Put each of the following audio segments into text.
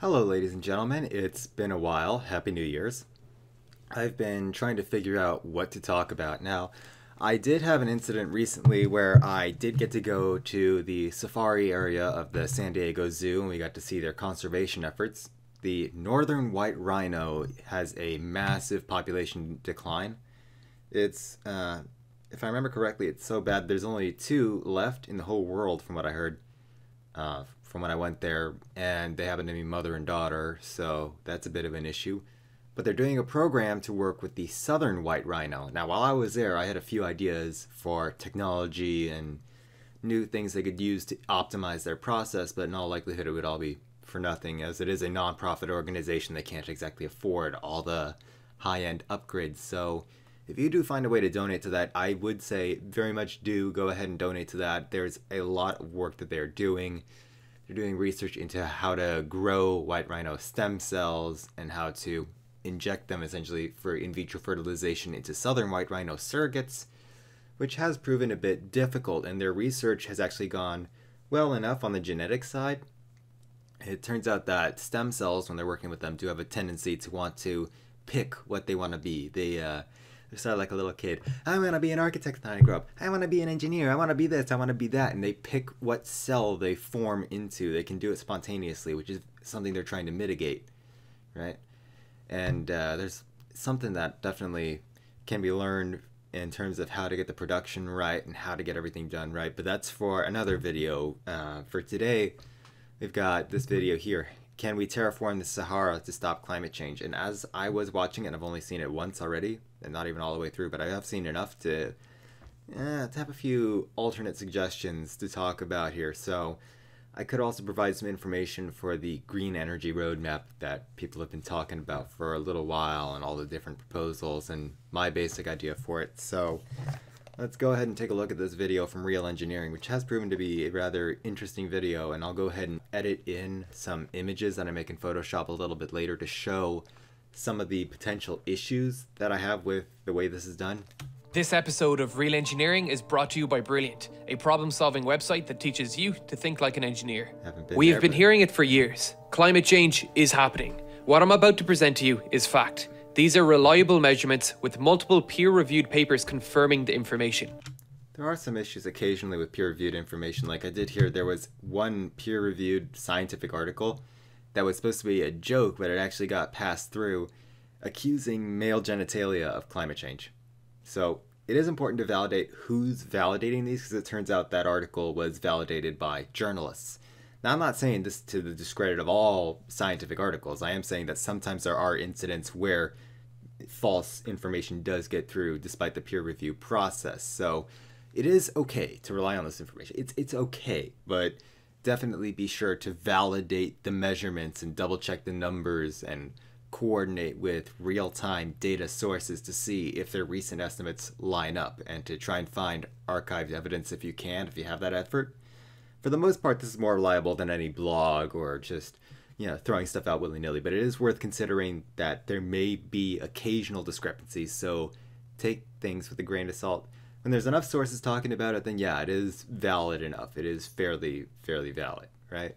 Hello ladies and gentlemen, it's been a while. Happy New Year's. I've been trying to figure out what to talk about now. I did have an incident recently where I did get to go to the safari area of the San Diego Zoo and we got to see their conservation efforts. The northern white rhino has a massive population decline. It's, if I remember correctly, it's so bad there's only two left in the whole world from what I heard. From when I went there, and they happen to be mother and daughter, so that's a bit of an issue. But they're doing a program to work with the southern white rhino. Now, while I was there, I had a few ideas for technology and new things they could use to optimize their process, but in all likelihood it would all be for nothing, as it is a non-profit organization. They can't exactly afford all the high-end upgrades. So if you do find a way to donate to that, I would say very much do go ahead and donate to that. There's a lot of work that they're doing. They're doing research into how to grow white rhino stem cells and how to inject them essentially for in vitro fertilization into southern white rhino surrogates, which has proven a bit difficult, and their research has actually gone well enough on the genetic side. It turns out that stem cells, when they're working with them, do have a tendency to want to pick what they want to be. They're sort of like a little kid. I want to be an architect when I grow up. I want to be an engineer. I want to be this. I want to be that. And they pick what cell they form into. They can do it spontaneously, which is something they're trying to mitigate, right? And there's something that definitely can be learned in terms of how to get the production right and how to get everything done right. But that's for another video. For today, we've got this video here. Can we terraform the Sahara to stop climate change? And as I was watching it, and I've only seen it once already, and not even all the way through, but I have seen enough to have a few alternate suggestions to talk about here. So I could also provide some information for the green energy roadmap that people have been talking about for a little while and all the different proposals and my basic idea for it. So let's go ahead and take a look at this video from Real Engineering, which has proven to be a rather interesting video, and I'll go ahead and edit in some images that I make in Photoshop a little bit later to show some of the potential issues that I have with the way this is done. This episode of Real Engineering is brought to you by Brilliant, a problem-solving website that teaches you to think like an engineer. We've been hearing it for years. Climate change is happening. What I'm about to present to you is fact. These are reliable measurements with multiple peer-reviewed papers confirming the information. There are some issues occasionally with peer-reviewed information. Like I did here, there was one peer-reviewed scientific article that was supposed to be a joke, but it actually got passed through, accusing male genitalia of climate change. So it is important to validate who's validating these, because it turns out that article was validated by journalists. Now, I'm not saying this to the discredit of all scientific articles. I am saying that sometimes there are incidents where false information does get through despite the peer review process. So it is okay to rely on this information. It's okay, but definitely be sure to validate the measurements and double check the numbers and coordinate with real-time data sources to see if their recent estimates line up, and to try and find archived evidence if you can, if you have that effort. For the most part, this is more reliable than any blog or just, you know, throwing stuff out willy-nilly, but it is worth considering that there may be occasional discrepancies, so take things with a grain of salt. When there's enough sources talking about it, then yeah, it is valid enough. It is fairly valid, right?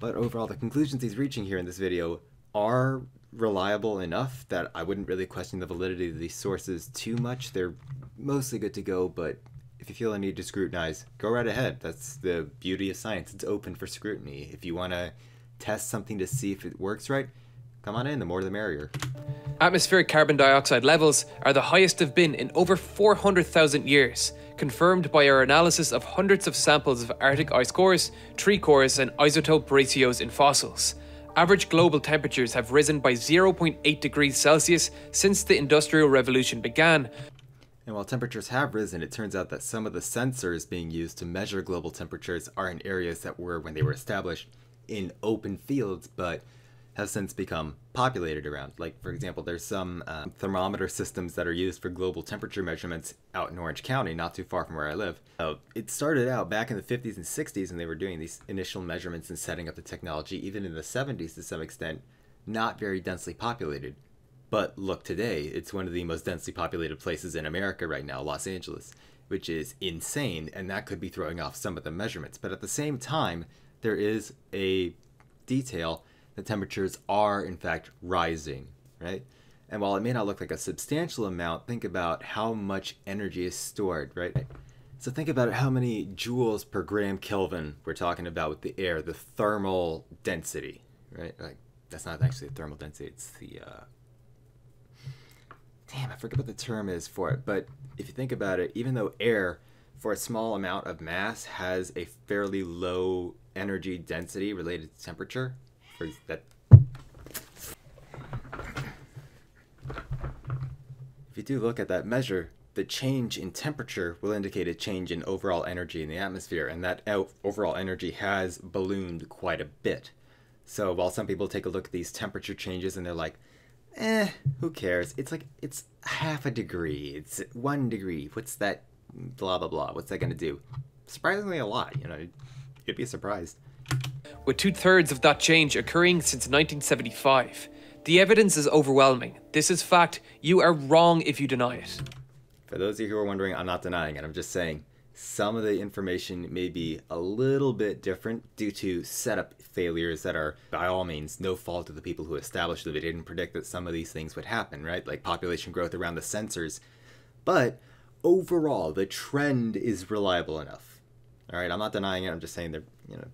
But overall, the conclusions he's reaching here in this video are reliable enough that I wouldn't really question the validity of these sources too much. They're mostly good to go, but if you feel a need to scrutinize, go right ahead. That's the beauty of science. It's open for scrutiny. If you want to test something to see if it works right, come on in, the more the merrier. Atmospheric carbon dioxide levels are the highest they've been in over 400,000 years, confirmed by our analysis of hundreds of samples of Arctic ice cores, tree cores and isotope ratios in fossils. Average global temperatures have risen by 0.8 degrees Celsius since the Industrial Revolution began. And while temperatures have risen, it turns out that some of the sensors being used to measure global temperatures are in areas that were, when they were established, in open fields, but have since become populated around. Like, for example, there's some thermometer systems that are used for global temperature measurements out in Orange County, not too far from where I live. It started out back in the 50s and 60s when they were doing these initial measurements and setting up the technology, even in the 70s to some extent, not very densely populated. But look today, it's one of the most densely populated places in America right now, Los Angeles, which is insane, and that could be throwing off some of the measurements. But at the same time, there is a detail, the temperatures are in fact rising, right? And while it may not look like a substantial amount, think about how much energy is stored, right? So think about how many joules per gram Kelvin we're talking about with the air, the thermal density, right? Like, that's not actually the thermal density, it's the, damn, I forget what the term is for it, but if you think about it, even though air, for a small amount of mass, has a fairly low energy density related to temperature, for that, if you do look at that measure, the change in temperature will indicate a change in overall energy in the atmosphere, and that overall energy has ballooned quite a bit. So while some people take a look at these temperature changes and they're like, eh, who cares? It's like, it's half a degree, it's 1 degree, what's that, blah, blah, blah, what's that gonna do? Surprisingly a lot, you know, you'd be surprised. With 2/3 of that change occurring since 1975, the evidence is overwhelming. This is fact. You are wrong if you deny it. For those of you who are wondering, I'm not denying it. I'm just saying some of the information may be a little bit different due to setup failures that are, by all means, no fault of the people who established them. They didn't predict that some of these things would happen, right? Like population growth around the sensors. But overall, the trend is reliable enough. All right, I'm not denying it. I'm just saying they're, you know,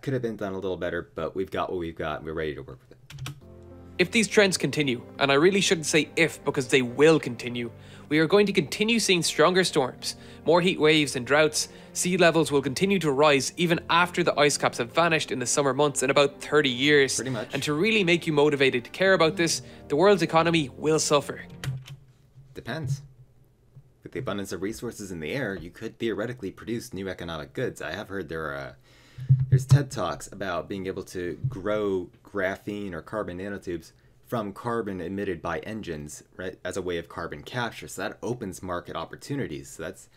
could have been done a little better, but we've got what we've got. And we're ready to work with it. If these trends continue, and I really shouldn't say if because they will continue, we are going to continue seeing stronger storms, more heat waves and droughts. Sea levels will continue to rise even after the ice caps have vanished in the summer months in about 30 years. Pretty much. And to really make you motivated to care about this, the world's economy will suffer. Depends. With the abundance of resources in the air, you could theoretically produce new economic goods. I have heard there are there's TED Talks about being able to grow graphene or carbon nanotubes from carbon emitted by engines, right, as a way of carbon capture. So that opens market opportunities. So that's,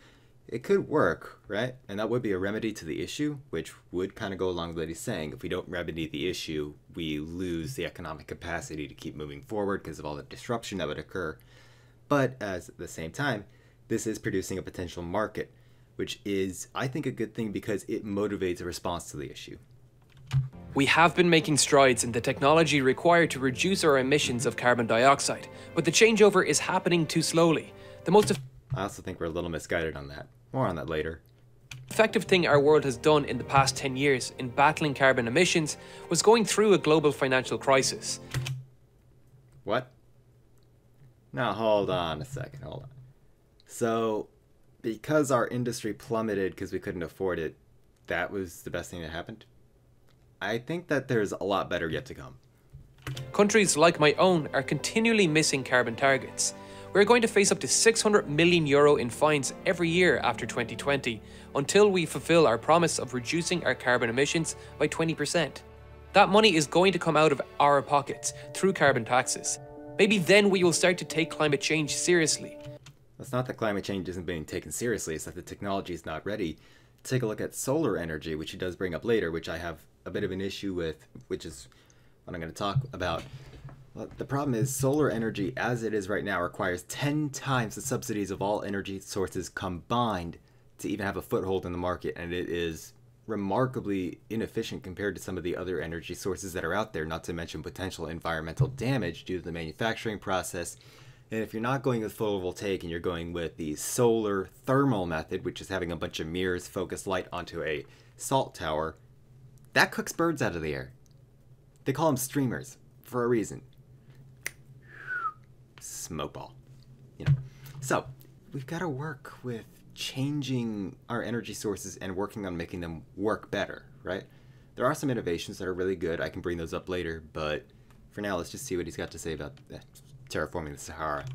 it could work, right? And that would be a remedy to the issue, which would kind of go along with what he's saying. If we don't remedy the issue, we lose the economic capacity to keep moving forward because of all the disruption that would occur. But at the same time, this is producing a potential market, which is, I think, a good thing because it motivates a response to the issue. We have been making strides in the technology required to reduce our emissions of carbon dioxide, but the changeover is happening too slowly. I also think we're a little misguided on that. More on that later. The effective thing our world has done in the past 10 years in battling carbon emissions was going through a global financial crisis. What? Now hold on a second, hold on. So, because our industry plummeted because we couldn't afford it, that was the best thing that happened? I think that there's a lot better yet to come. Countries like my own are continually missing carbon targets. We're going to face up to €600 million in fines every year after 2020 until we fulfill our promise of reducing our carbon emissions by 20%. That money is going to come out of our pockets through carbon taxes. Maybe then we will start to take climate change seriously. It's not that climate change isn't being taken seriously, it's that the technology is not ready. Take a look at solar energy, which he does bring up later, which I have a bit of an issue with, which is what I'm going to talk about. Well, the problem is solar energy as it is right now requires 10 times the subsidies of all energy sources combined to even have a foothold in the market, and it is remarkably inefficient compared to some of the other energy sources that are out there, not to mention potential environmental damage due to the manufacturing process. And if you're not going with photovoltaic and you're going with the solar thermal method, which is having a bunch of mirrors focus light onto a salt tower, that cooks birds out of the air. They call them streamers for a reason. Smoke ball. You know. So we've got to work with changing our energy sources and working on making them work better, right? There are some innovations that are really good. I can bring those up later, but for now, let's just see what he's got to say about that. Terraforming the Sahara.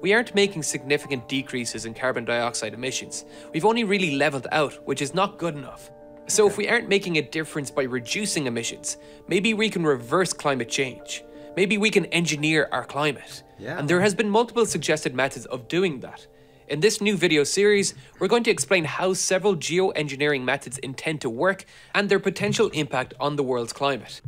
We aren't making significant decreases in carbon dioxide emissions. We've only really leveled out, which is not good enough. So if we aren't making a difference by reducing emissions, maybe we can reverse climate change. Maybe we can engineer our climate. Yeah. And there has been multiple suggested methods of doing that. In this new video series, we're going to explain how several geoengineering methods intend to work and their potential impact on the world's climate.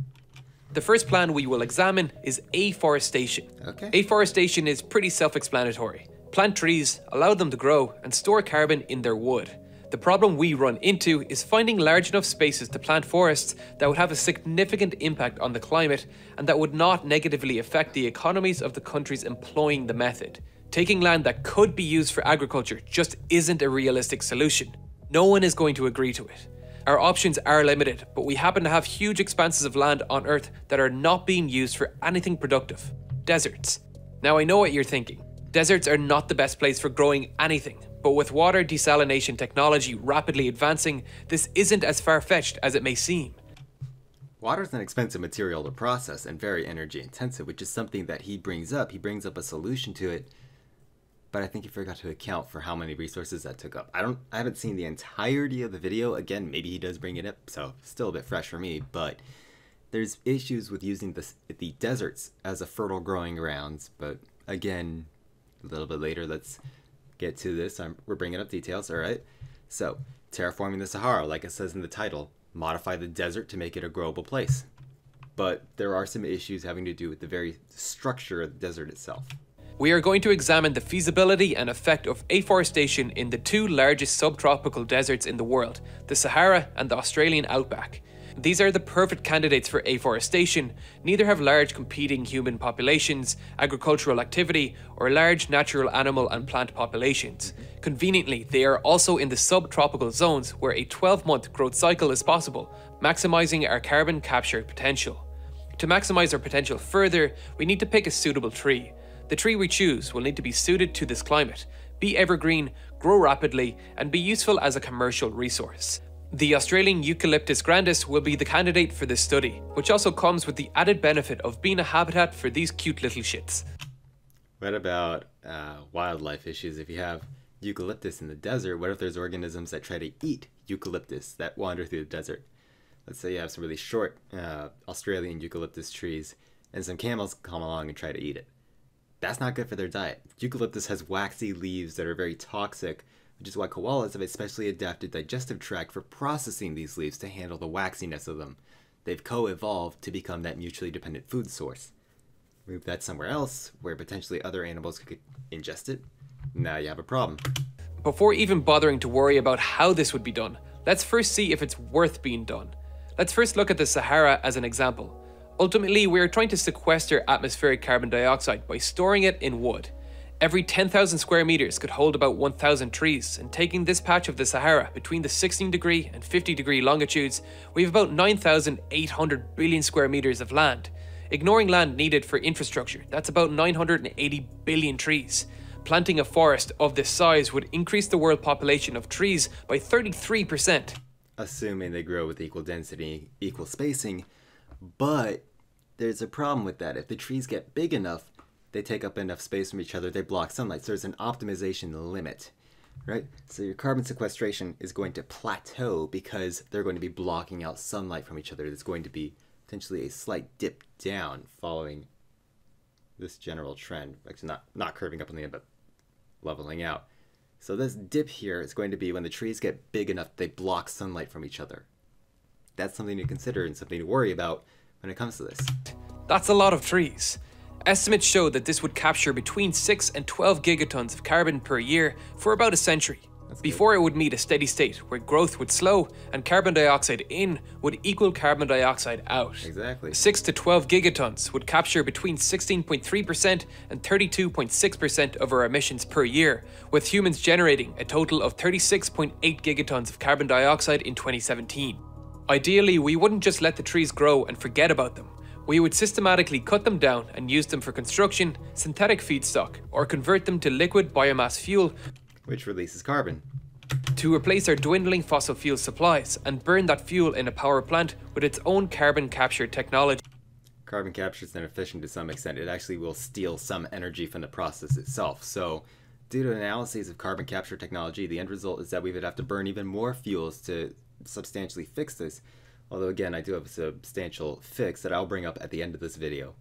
The first plan we will examine is afforestation. Okay. Afforestation is pretty self-explanatory. Plant trees, allow them to grow, and store carbon in their wood. The problem we run into is finding large enough spaces to plant forests that would have a significant impact on the climate and that would not negatively affect the economies of the countries employing the method. Taking land that could be used for agriculture just isn't a realistic solution. No one is going to agree to it. Our options are limited, but we happen to have huge expanses of land on Earth that are not being used for anything productive. Deserts. Now I know what you're thinking. Deserts are not the best place for growing anything, but with water desalination technology rapidly advancing, this isn't as far-fetched as it may seem. Water is an expensive material to process and very energy intensive, which is something that he brings up. He brings up a solution to it, but I think he forgot to account for how many resources that took up. I haven't seen the entirety of the video. Again, maybe he does bring it up, so still a bit fresh for me, but there's issues with using the deserts as a fertile growing grounds, but again, a little bit later, let's get to this. We're bringing up details, all right? So, terraforming the Sahara, like it says in the title, modify the desert to make it a growable place. But there are some issues having to do with the very structure of the desert itself. We are going to examine the feasibility and effect of afforestation in the two largest subtropical deserts in the world, the Sahara and the Australian Outback. These are the perfect candidates for afforestation. Neither have large competing human populations, agricultural activity, or large natural animal and plant populations. Conveniently, they are also in the subtropical zones where a 12-month growth cycle is possible, maximizing our carbon capture potential. To maximize our potential further, we need to pick a suitable tree. The tree we choose will need to be suited to this climate, be evergreen, grow rapidly, and be useful as a commercial resource. The Australian Eucalyptus grandis will be the candidate for this study, which also comes with the added benefit of being a habitat for these cute little shits. What about wildlife issues? If you have eucalyptus in the desert, what if there's organisms that try to eat eucalyptus that wander through the desert? Let's say you have some really short Australian eucalyptus trees and some camels come along and try to eat it. That's not good for their diet. Eucalyptus has waxy leaves that are very toxic, which is why koalas have a specially adapted digestive tract for processing these leaves to handle the waxiness of them. They've co-evolved to become that mutually dependent food source. Move that somewhere else, where potentially other animals could ingest it. Now you have a problem. Before even bothering to worry about how this would be done, let's first see if it's worth being done. Let's first look at the Sahara as an example. Ultimately, we are trying to sequester atmospheric carbon dioxide by storing it in wood. Every 10,000 square meters could hold about 1,000 trees, and taking this patch of the Sahara between the 16 degree and 50 degree longitudes, we have about 9,800 billion square meters of land. Ignoring land needed for infrastructure, that's about 980 billion trees. Planting a forest of this size would increase the world population of trees by 33%. Assuming they grow with equal density, equal spacing, but there's a problem with that. If the trees get big enough, they take up enough space from each other, they block sunlight, so there's an optimization limit, right? So your carbon sequestration is going to plateau because they're going to be blocking out sunlight from each other. There's going to be potentially a slight dip down following this general trend, actually not curving up on the end, but leveling out. So this dip here is going to be when the trees get big enough, they block sunlight from each other. That's something to consider and something to worry about when it comes to this. That's a lot of trees. Estimates show that this would capture between 6 and 12 gigatons of carbon per year for about a century, before it would meet a steady state where growth would slow and carbon dioxide in would equal carbon dioxide out. Exactly. 6 to 12 gigatons would capture between 16.3% and 32.6% of our emissions per year, with humans generating a total of 36.8 gigatons of carbon dioxide in 2017. Ideally, we wouldn't just let the trees grow and forget about them. We would systematically cut them down and use them for construction, synthetic feedstock, or convert them to liquid biomass fuel, which releases carbon, to replace our dwindling fossil fuel supplies and burn that fuel in a power plant with its own carbon capture technology. Carbon capture is inefficient to some extent. It actually will steal some energy from the process itself. So due to analyses of carbon capture technology, the end result is that we would have to burn even more fuels to substantially fix this. Although again, I do have a substantial fix that I'll bring up at the end of this video.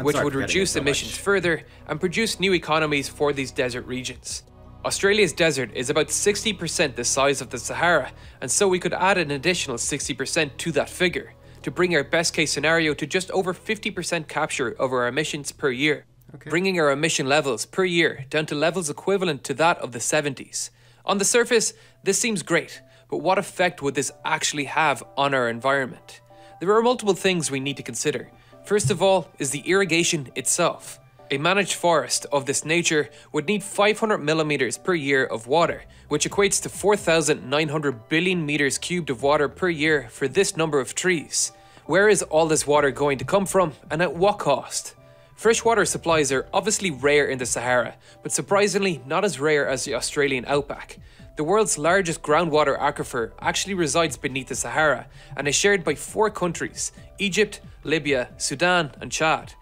Which would reduce emissions further and produce new economies for these desert regions. Australia's desert is about 60% the size of the Sahara, and so we could add an additional 60% to that figure to bring our best case scenario to just over 50% capture of our emissions per year, bringing our emission levels per year down to levels equivalent to that of the 70s. On the surface, this seems great, but what effect would this actually have on our environment? There are multiple things we need to consider. First of all is the irrigation itself. A managed forest of this nature would need 500 millimeters per year of water, which equates to 4,900 billion meters cubed of water per year for this number of trees. Where is all this water going to come from and at what cost? Freshwater supplies are obviously rare in the Sahara, but surprisingly not as rare as the Australian Outback. The world's largest groundwater aquifer actually resides beneath the Sahara and is shared by 4 countries: Egypt, Libya, Sudan and Chad.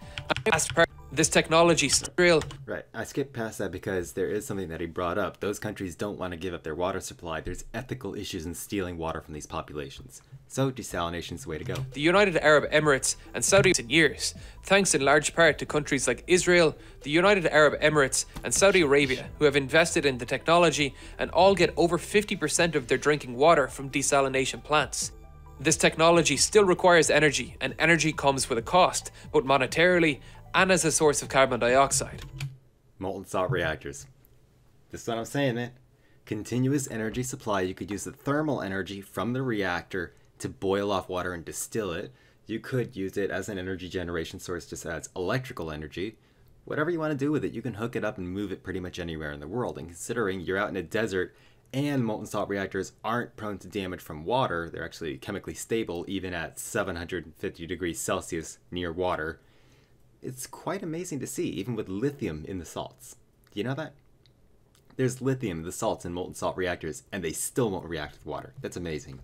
This technology still... Right, I skipped past that because there is something that he brought up. Those countries don't want to give up their water supply. There's ethical issues in stealing water from these populations. So desalination's the way to go. The United Arab Emirates and Saudi Arabia in years, thanks in large part to countries like Israel, the United Arab Emirates and Saudi Arabia, who have invested in the technology and all get over 50% of their drinking water from desalination plants. This technology still requires energy, and energy comes with a cost, both monetarily and as a source of carbon dioxide. Molten salt reactors. This is what I'm saying, man. Continuous energy supply. You could use the thermal energy from the reactor to boil off water and distill it. You could use it as an energy generation source, just as electrical energy. Whatever you want to do with it, you can hook it up and move it pretty much anywhere in the world. And considering you're out in a desert and molten salt reactors aren't prone to damage from water, they're actually chemically stable even at 750 degrees Celsius near water. It's quite amazing to see, even with lithium in the salts. Do you know that? There's lithium in the salts in molten salt reactors, and they still won't react with water. That's amazing.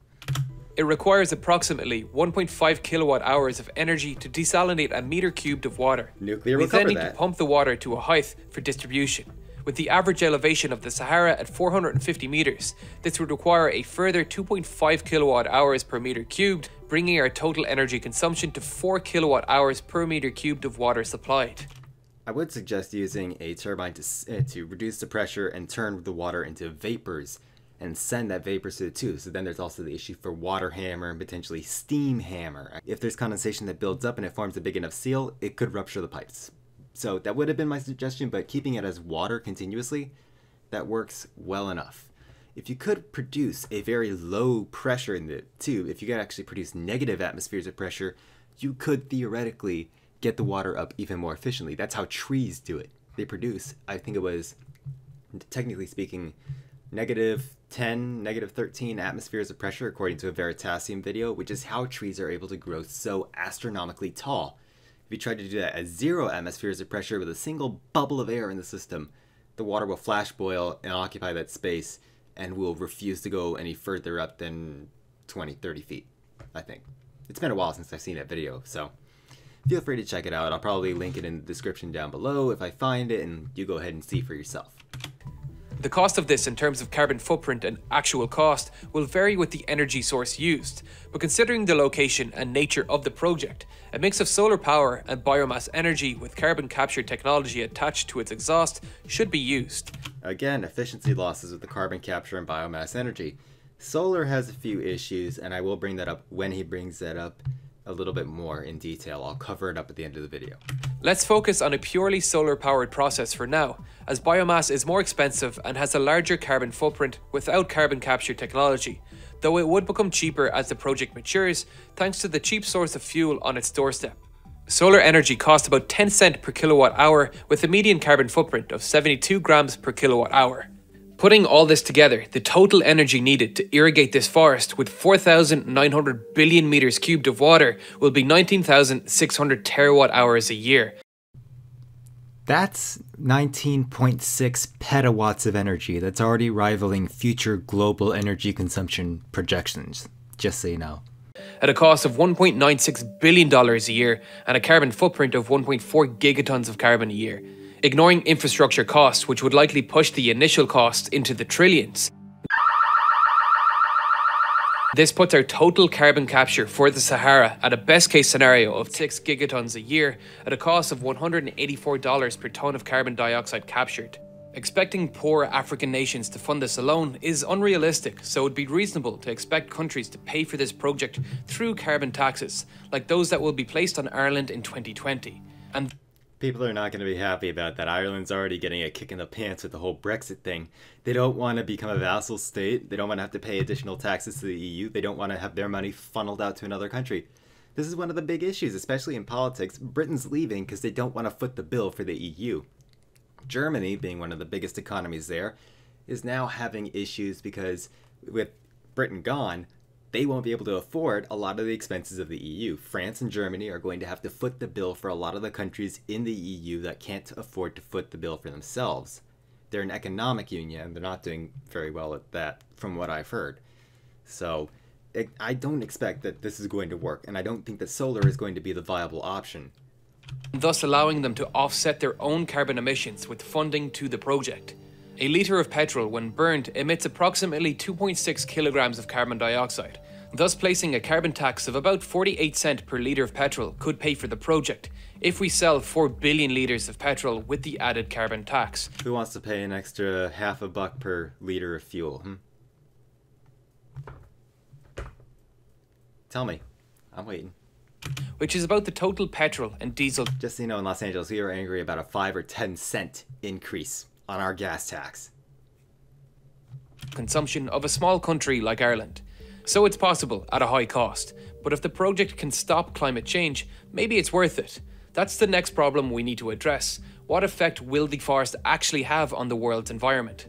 It requires approximately 1.5 kilowatt hours of energy to desalinate a meter cubed of water. Nuclear recovery. We then need to pump the water to a height for distribution. With the average elevation of the Sahara at 450 meters, this would require a further 2.5 kilowatt hours per meter cubed, bringing our total energy consumption to 4 kilowatt hours per meter cubed of water supplied. I would suggest using a turbine to reduce the pressure and turn the water into vapors and send that vapor to the tube. So then there's also the issue for water hammer and potentially steam hammer. If there's condensation that builds up and it forms a big enough seal, it could rupture the pipes. So that would have been my suggestion, but keeping it as water continuously, that works well enough. If you could produce a very low pressure in the tube, if you could actually produce negative atmospheres of pressure, you could theoretically get the water up even more efficiently. That's how trees do it. They produce, I think it was, technically speaking, negative 10, negative 13 atmospheres of pressure, according to a Veritasium video, which is how trees are able to grow so astronomically tall. If you try to do that at 0 atmospheres of pressure with a single bubble of air in the system, the water will flash boil and occupy that space and will refuse to go any further up than 20, 30 feet, I think. It's been a while since I've seen that video, so feel free to check it out. I'll probably link it in the description down below if I find it, and you go ahead and see for yourself. The cost of this in terms of carbon footprint and actual cost will vary with the energy source used, but considering the location and nature of the project, a mix of solar power and biomass energy with carbon capture technology attached to its exhaust should be used. Again, efficiency losses with the carbon capture and biomass energy. Solar has a few issues, and I will bring that up when he brings that up a little bit more in detail. I'll cover it up at the end of the video. Let's focus on a purely solar powered process for now, as biomass is more expensive and has a larger carbon footprint without carbon capture technology, though it would become cheaper as the project matures thanks to the cheap source of fuel on its doorstep. Solar energy costs about 10 cents per kilowatt hour with a median carbon footprint of 72 grams per kilowatt hour. Putting all this together, the total energy needed to irrigate this forest with 4,900 billion meters cubed of water will be 19,600 terawatt hours a year. That's 19.6 petawatts of energy. That's already rivaling future global energy consumption projections, just so you know. At a cost of $1.96 billion a year and a carbon footprint of 1.4 gigatons of carbon a year. Ignoring infrastructure costs, which would likely push the initial costs into the trillions. This puts our total carbon capture for the Sahara at a best case scenario of 6 gigatons a year at a cost of $184 per ton of carbon dioxide captured. Expecting poor African nations to fund this alone is unrealistic, so it would be reasonable to expect countries to pay for this project through carbon taxes, like those that will be placed on Ireland in 2020. And People are not going to be happy about that. Ireland's already getting a kick in the pants with the whole Brexit thing. They don't want to become a vassal state. They don't want to have to pay additional taxes to the EU. They don't want to have their money funneled out to another country. This is one of the big issues, especially in politics. Britain's leaving because they don't want to foot the bill for the EU. Germany, being one of the biggest economies there, is now having issues because with Britain gone, they won't be able to afford a lot of the expenses of the EU. France and Germany are going to have to foot the bill for a lot of the countries in the EU that can't afford to foot the bill for themselves. They're an economic union, and they're not doing very well at that, from what I've heard. So I don't expect that this is going to work, and I don't think that solar is going to be the viable option. Thus allowing them to offset their own carbon emissions with funding to the project. A litre of petrol, when burned, emits approximately 2.6 kilograms of carbon dioxide. Thus placing a carbon tax of about 48 cents per litre of petrol could pay for the project, if we sell 4 billion litres of petrol with the added carbon tax. Who wants to pay an extra $0.50 per litre of fuel? Tell me. I'm waiting. Which is about the total petrol and diesel. Just so you know, in Los Angeles, we are angry about a 5 or 10 cent increase on our gas tax consumption of a small country like Ireland. So it's possible at a high cost, but if the project can stop climate change, maybe it's worth it. That's the next problem we need to address. What effect will deforestation actually have on the world's environment?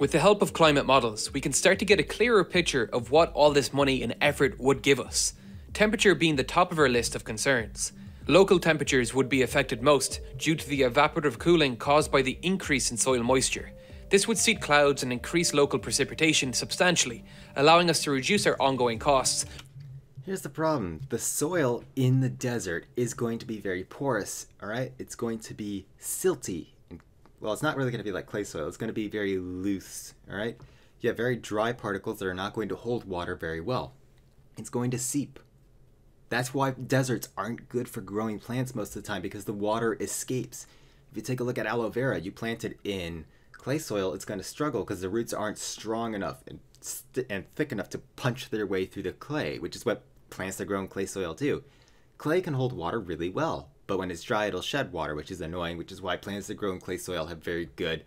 With the help of climate models, we can start to get a clearer picture of what all this money and effort would give us, temperature being the top of our list of concerns. Local temperatures would be affected most due to the evaporative cooling caused by the increase in soil moisture. This would seed clouds and increase local precipitation substantially, allowing us to reduce our ongoing costs. Here's the problem. The soil in the desert is going to be very porous, all right? It's going to be silty. Well, it's not really going to be like clay soil. It's going to be very loose, all right? You have very dry particles that are not going to hold water very well. It's going to seep. That's why deserts aren't good for growing plants most of the time, because the water escapes. If you take a look at aloe vera, you plant it in clay soil, it's going to struggle because the roots aren't strong enough and thick enough to punch their way through the clay, which is what plants that grow in clay soil do. Clay can hold water really well, but when it's dry, it'll shed water, which is annoying, which is why plants that grow in clay soil have very good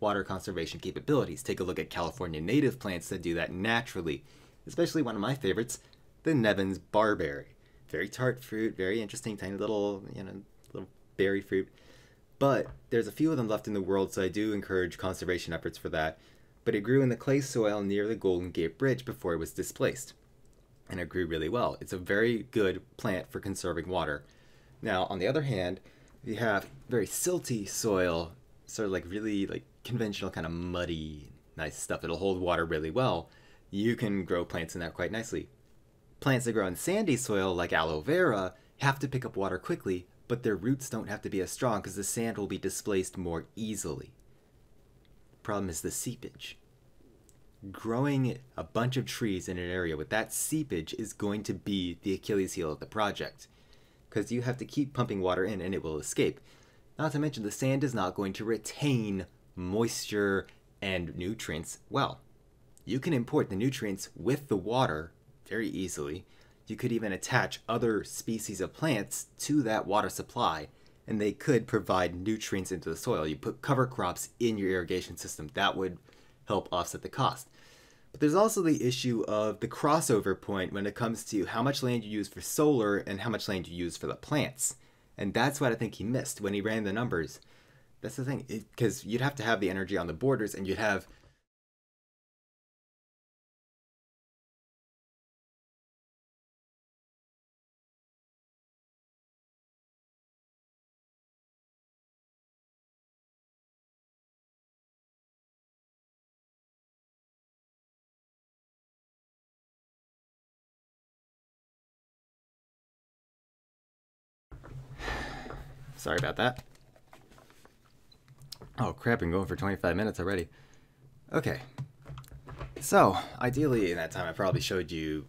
water conservation capabilities. Take a look at California native plants that do that naturally, especially one of my favorites, the Nevins Barberry. Very tart fruit, very interesting, tiny little, you know, little berry fruit. But there's a few of them left in the world, so I do encourage conservation efforts for that. But it grew in the clay soil near the Golden Gate Bridge before it was displaced. And it grew really well. It's a very good plant for conserving water. Now, on the other hand, you have very silty soil, sort of like really like conventional kind of muddy, nice stuff. It'll hold water really well. You can grow plants in that quite nicely. Plants that grow in sandy soil, like aloe vera, have to pick up water quickly, but their roots don't have to be as strong because the sand will be displaced more easily. The problem is the seepage. Growing a bunch of trees in an area with that seepage is going to be the Achilles heel of the project, because you have to keep pumping water in and it will escape. Not to mention the sand is not going to retain moisture and nutrients well. You can import the nutrients with the water very easily. You could even attach other species of plants to that water supply, and they could provide nutrients into the soil. You put cover crops in your irrigation system. That would help offset the cost. But there's also the issue of the crossover point when it comes to how much land you use for solar and how much land you use for the plants. And that's what I think he missed when he ran the numbers. That's the thing, because you'd have to have the energy on the borders, and you'd have sorry about that. Oh crap, I'm going for 25 minutes already. Okay. So, ideally in that time I probably showed you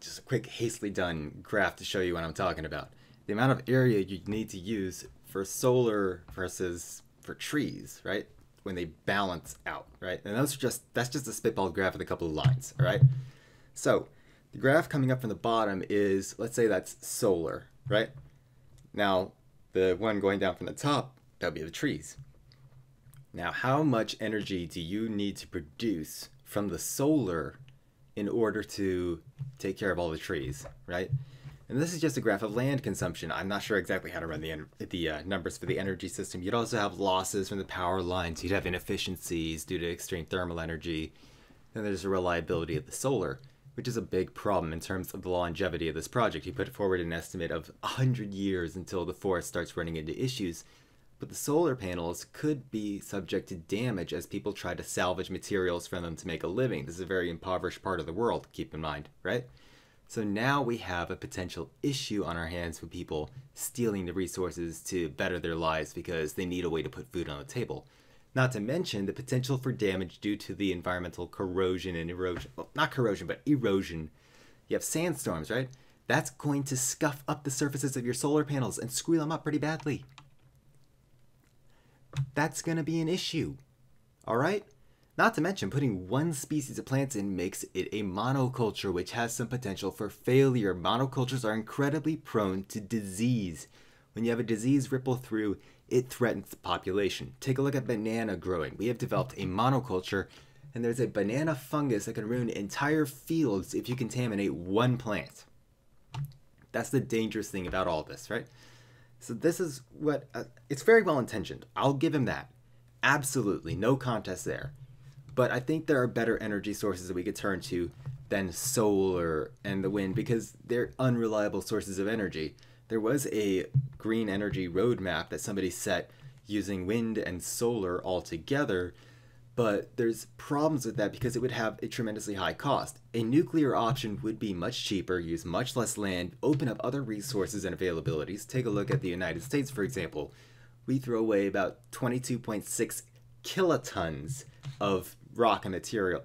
just a quick hastily done graph to show you what I'm talking about. The amount of area you need to use for solar versus for trees, right? When they balance out, right? And that's just a spitballed graph with a couple of lines, all right? So, the graph coming up from the bottom is, let's say that's solar, right? Now, the one going down from the top, that'll be the trees. Now, how much energy do you need to produce from the solar in order to take care of all the trees, right? And this is just a graph of land consumption. I'm not sure exactly how to run the numbers for the energy system. You'd also have losses from the power lines. You'd have inefficiencies due to extreme thermal energy. Then there's the reliability of the solar, which is a big problem in terms of the longevity of this project. He put forward an estimate of 100 years until the forest starts running into issues. But the solar panels could be subject to damage as people try to salvage materials from them to make a living. This is a very impoverished part of the world, keep in mind, right? So now we have a potential issue on our hands with people stealing the resources to better their lives because they need a way to put food on the table. Not to mention the potential for damage due to the environmental corrosion and erosion. Well, not corrosion, but erosion. You have sandstorms, right? That's going to scuff up the surfaces of your solar panels and screw them up pretty badly. That's going to be an issue, all right? Not to mention putting one species of plants in makes it a monoculture, which has some potential for failure. Monocultures are incredibly prone to disease. When you have a disease ripple through, it threatens the population. Take a look at banana growing. We have developed a monoculture, and there's a banana fungus that can ruin entire fields if you contaminate one plant. That's the dangerous thing about all this, right? So this is what, it's very well intentioned. I'll give him that. Absolutely, no contest there. But I think there are better energy sources that we could turn to than solar and the wind because they're unreliable sources of energy. There was a green energy roadmap that somebody set using wind and solar all together, but there's problems with that because it would have a tremendously high cost. A nuclear option would be much cheaper, use much less land, open up other resources and availabilities. Take a look at the United States, for example. We throw away about 22.6 kilotons of rock and material.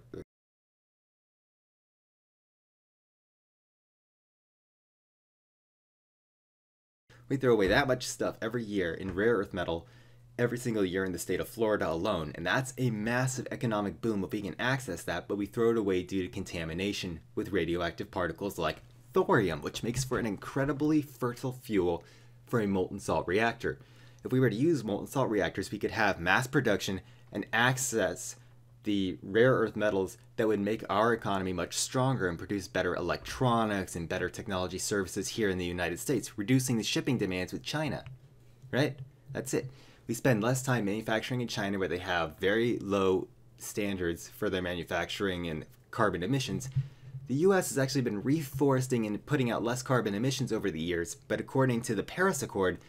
We throw away that much stuff every year in rare earth metal, every single year in the state of Florida alone, and that's a massive economic boom if we can access that, but we throw it away due to contamination with radioactive particles like thorium, which makes for an incredibly fertile fuel for a molten salt reactor. If we were to use molten salt reactors, we could have mass production and access the rare earth metals that would make our economy much stronger and produce better electronics and better technology services here in the United States, reducing the shipping demands with China, right? That's it. We spend less time manufacturing in China where they have very low standards for their manufacturing and carbon emissions. The US has actually been reforesting and putting out less carbon emissions over the years, but according to the Paris Accord,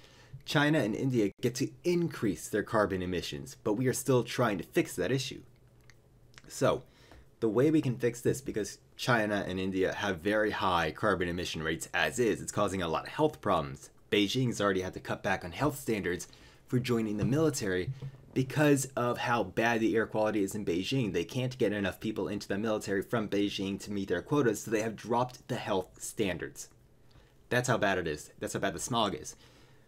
China and India get to increase their carbon emissions, but we are still trying to fix that issue. So, the way we can fix this, because China and India have very high carbon emission rates as is, it's causing a lot of health problems. Beijing's already had to cut back on health standards for joining the military because of how bad the air quality is in Beijing. They can't get enough people into the military from Beijing to meet their quotas, so they have dropped the health standards. That's how bad it is. That's how bad the smog is.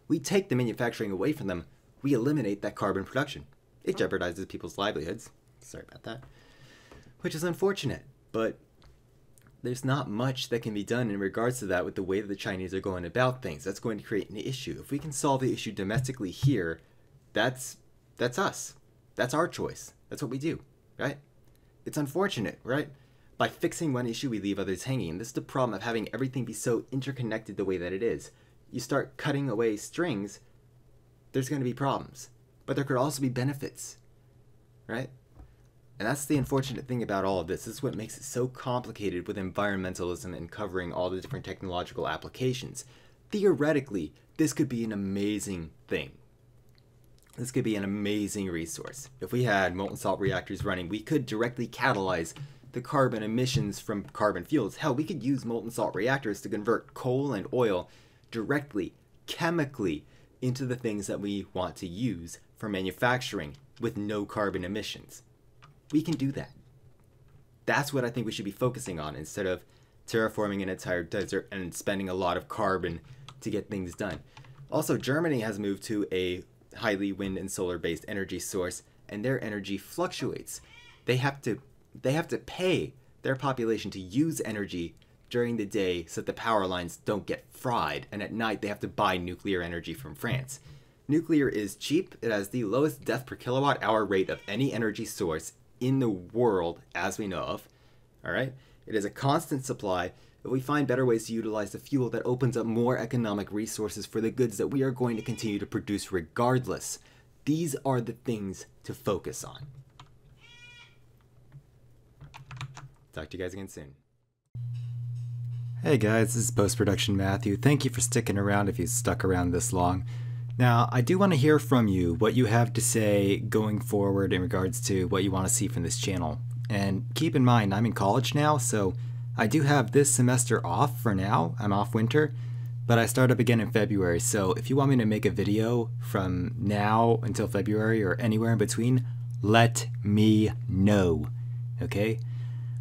We take the manufacturing away from them, we eliminate that carbon production. It jeopardizes people's livelihoods. Sorry about that. Which is unfortunate, but there's not much that can be done in regards to that with the way that the Chinese are going about things. That's going to create an issue. If we can solve the issue domestically here, that's us. That's our choice. That's what we do, right? It's unfortunate, right? By fixing one issue, we leave others hanging. And this is the problem of having everything be so interconnected the way that it is. You start cutting away strings, there's going to be problems. But there could also be benefits, right? And that's the unfortunate thing about all of this. This is what makes it so complicated with environmentalism and covering all the different technological applications. Theoretically, this could be an amazing thing. This could be an amazing resource. If we had molten salt reactors running, we could directly catalyze the carbon emissions from carbon fuels. Hell, we could use molten salt reactors to convert coal and oil directly, chemically, into the things that we want to use for manufacturing with no carbon emissions. We can do that. That's what I think we should be focusing on instead of terraforming an entire desert and spending a lot of carbon to get things done. Also, Germany has moved to a highly wind and solar based energy source, and their energy fluctuates. They have to pay their population to use energy during the day so that the power lines don't get fried, and at night they have to buy nuclear energy from France. Nuclear is cheap. It has the lowest death per kilowatt hour rate of any energy source in the world as we know of. All right? It is a constant supply. If we find better ways to utilize the fuel, that opens up more economic resources for the goods that we are going to continue to produce regardless. These are the things to focus on. Talk to you guys again soon. Hey guys, this is Post-Production Matthew. Thank you for sticking around if you stuck around this long. Now, I do want to hear from you what you have to say going forward in regards to what you want to see from this channel. And keep in mind, I'm in college now, so I do have this semester off for now. I'm off winter, but I start up again in February. So if you want me to make a video from now until February or anywhere in between, let me know, okay?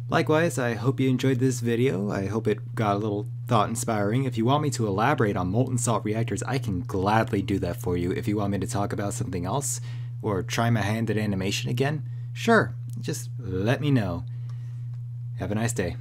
Likewise, I hope you enjoyed this video. I hope it got a little thought-inspiring. If you want me to elaborate on molten salt reactors, I can gladly do that for you. If you want me to talk about something else or try my hand at animation again, sure, just let me know. Have a nice day.